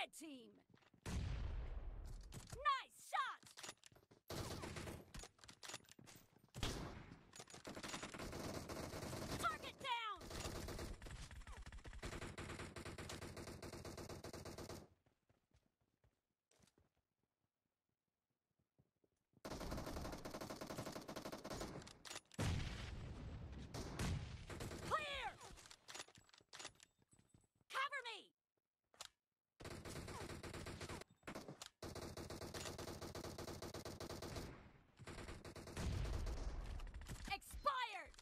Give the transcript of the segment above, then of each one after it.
Red team! Nice shot! Target down! Clear! Cover me! Expired!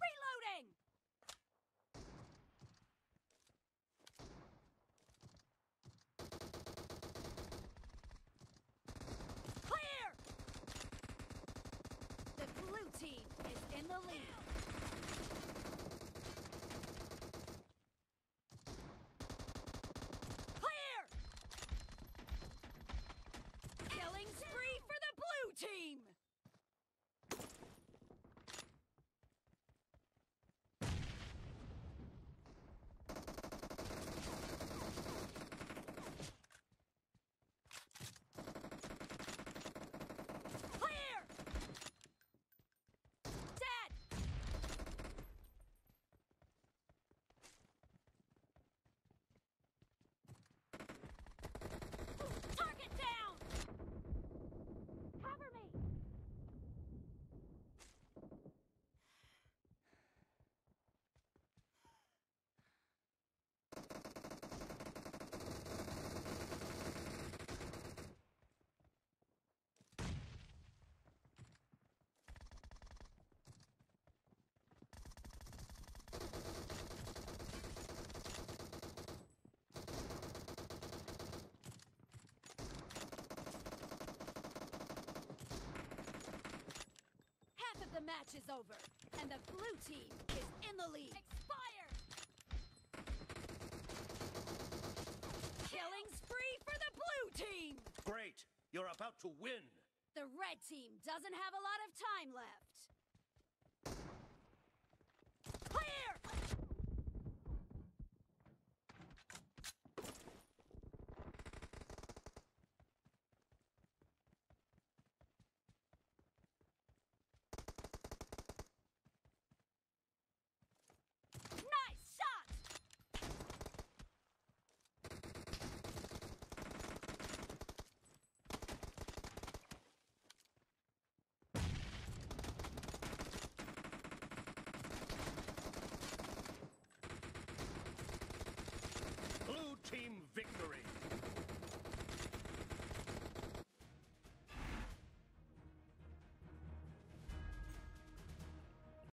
Reloading! Clear! The blue team is in the lead. Killing spree for the blue team! Clear! Dead! Target down! Cover me! Half of the match is over, and the blue team is in the lead. Expired! Killing spree for the blue team! Great! You're about to win! The red team doesn't have a lot of time left.